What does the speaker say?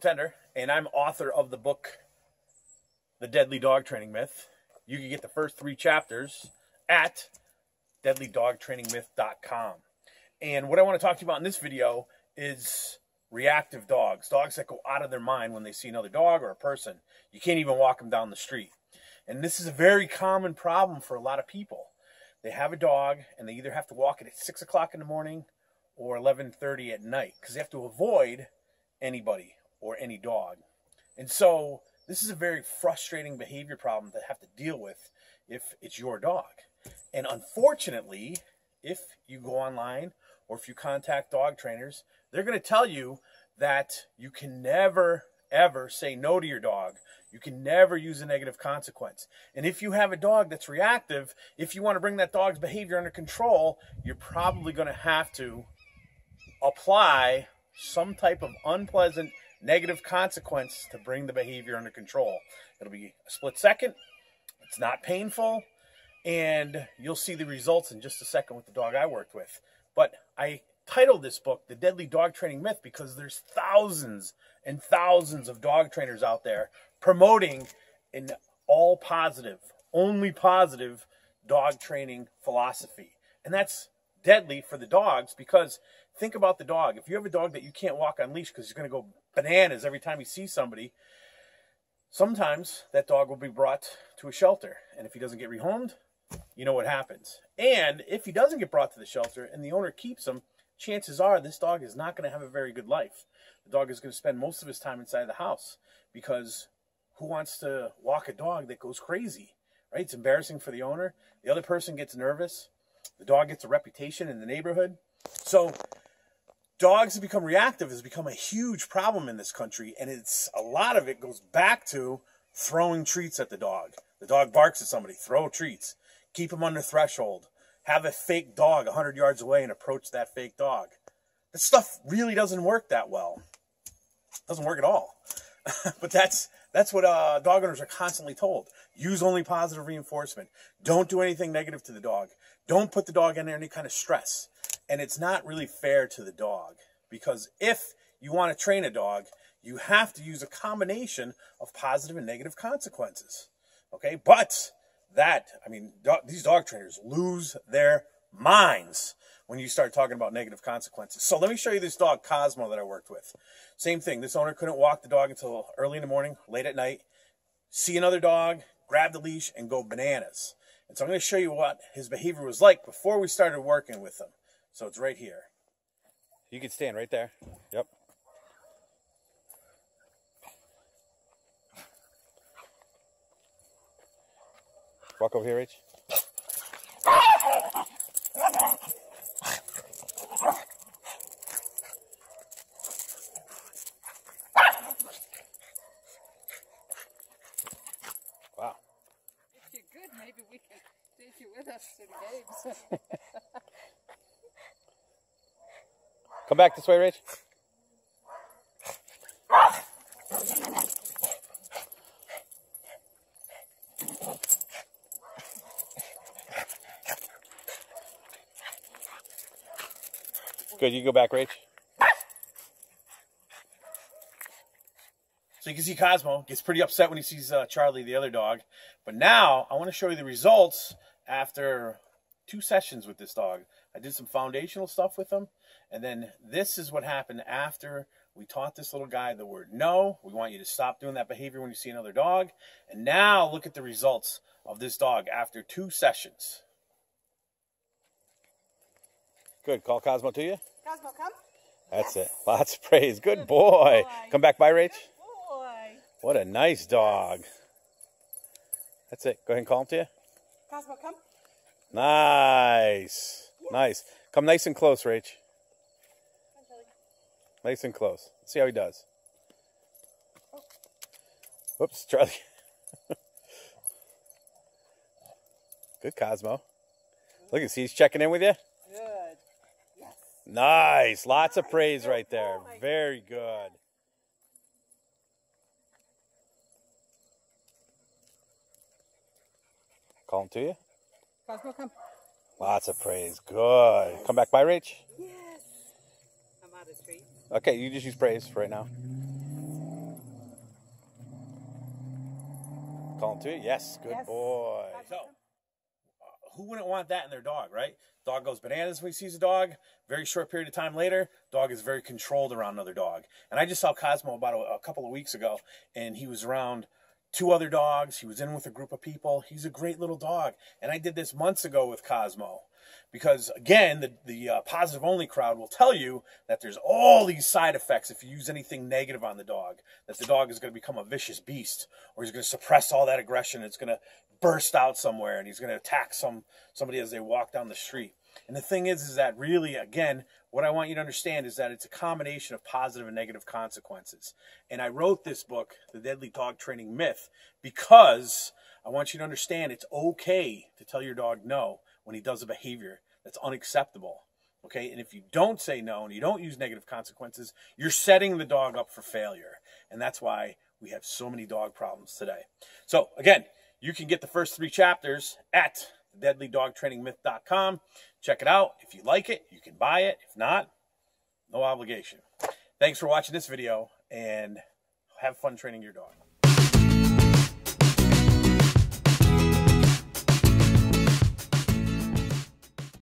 Tender, and I'm author of the book, The Deadly Dog Training Myth. You can get the first 3 chapters at deadlydogtrainingmyth.com. And what I want to talk to you about in this video is reactive dogs, dogs that go out of their mind when they see another dog or a person. You can't even walk them down the street. And this is a very common problem for a lot of people. They have a dog and they either have to walk it at 6 o'clock in the morning or 11:30 at night because they have to avoid anybody or any dog. And so this is a very frustrating behavior problem to have to deal with if it's your dog. And unfortunately, if you go online or if you contact dog trainers, they're going to tell you that you can never, ever say no to your dog. You can never use a negative consequence. And if you have a dog that's reactive, if you want to bring that dog's behavior under control, you're probably going to have to apply some type of unpleasant negative consequence to bring the behavior under control. It'll be a split second. It's not painful. And you'll see the results in just a second with the dog I worked with. But I titled this book, The Deadly Dog Training Myth, because there's thousands and thousands of dog trainers out there promoting an all positive, only positive dog training philosophy. And that's deadly for the dogs because think about the dog. If you have a dog that you can't walk on leash because he's going to go bananas every time he sees somebody, sometimes that dog will be brought to a shelter. And if he doesn't get rehomed, you know what happens. And if he doesn't get brought to the shelter and the owner keeps him, chances are this dog is not going to have a very good life. The dog is going to spend most of his time inside the house because who wants to walk a dog that goes crazy, right? It's embarrassing for the owner. The other person gets nervous. The dog gets a reputation in the neighborhood. So dogs have become reactive has become a huge problem in this country, and it's a lot of it goes back to throwing treats at the dog. The dog barks at somebody, throw treats. Keep him under threshold. Have a fake dog 100 yards away and approach that fake dog. This stuff really doesn't work that well. It doesn't work at all. But that's what dog owners are constantly told. Use only positive reinforcement. Don't do anything negative to the dog. Don't put the dog under any kind of stress. And it's not really fair to the dog because if you want to train a dog, you have to use a combination of positive and negative consequences. Okay, but these dog trainers lose their minds when you start talking about negative consequences. So let me show you this dog, Cosmo, that I worked with. Same thing. This owner couldn't walk the dog until early in the morning, late at night, see another dog, grab the leash, and go bananas. And so I'm going to show you what his behavior was like before we started working with him. So it's right here. You can stand right there. Yep. Walk over here, Rach. Wow. If you're good, maybe we can take you with us to the games. Come back this way, Rach. Good, you go back, Rach. So you can see Cosmo gets pretty upset when he sees Charlie, the other dog. But now I want to show you the results after 2 sessions with this dog. I did some foundational stuff with him. And then this is what happened after we taught this little guy the word no. We want you to stop doing that behavior when you see another dog. And now look at the results of this dog after 2 sessions. Good. Call Cosmo to you. Cosmo, come. That's it. Lots of praise. Good boy. Come back by, Rach. Good boy. What a nice dog. That's it. Go ahead and call him to you. Cosmo, come. Nice. Yes. Nice. Come nice and close, Rach. Nice and close. Let's see how he does. Oh. Whoops, Charlie. Good, Cosmo. Look, see, he's checking in with you. Good. Nice. Lots of praise right there. Very good. Call him to you. Cosmo, come. Lots of praise. Good. Come back by, Rach. Yes. I'm out of treats. Okay, you just use praise for right now. Column two? Yes. Good boy. So, who wouldn't want that in their dog, right? Dog goes bananas when he sees a dog. Very short period of time later, dog is very controlled around another dog. And I just saw Cosmo about a couple of weeks ago, and he was around two other dogs. He was in with a group of people. He's a great little dog. And I did this months ago with Cosmo. Because, again, the positive only crowd will tell you that there's all these side effects if you use anything negative on the dog, that the dog is going to become a vicious beast, or he's going to suppress all that aggression. It's going to burst out somewhere, and he's going to attack somebody as they walk down the street. And the thing is that really, again, what I want you to understand is that it's a combination of positive and negative consequences. And I wrote this book, The Deadly Dog Training Myth, because I want you to understand it's okay to tell your dog no when he does a behavior that's unacceptable, okay? And if you don't say no and you don't use negative consequences, you're setting the dog up for failure. And that's why we have so many dog problems today. So again, you can get the first three chapters at deadlydogtrainingmyth.com. Check it out. If you like it, you can buy it. If not, no obligation. Thanks for watching this video, and have fun training your dog.